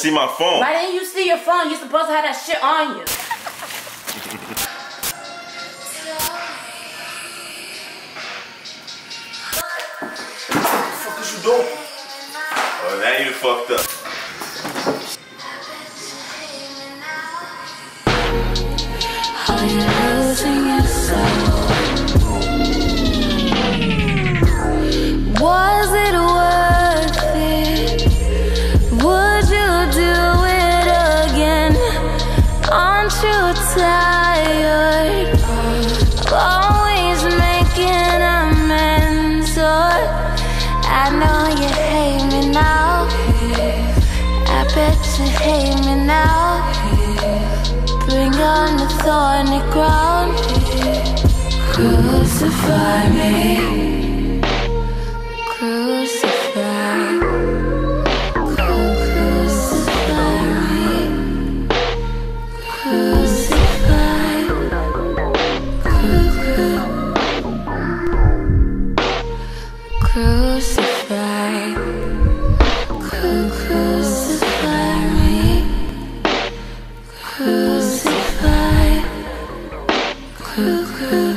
See my phone. Why didn't you see your phone? You're supposed to have that shit on you. What the fuck is you doing? Oh, now you fucked up. Are you losing your soul? Was it tired of always making amends? Or I know you hate me now. I bet you hate me now. Bring on the thorny ground. Crucify me. Crucify me. Crucify me.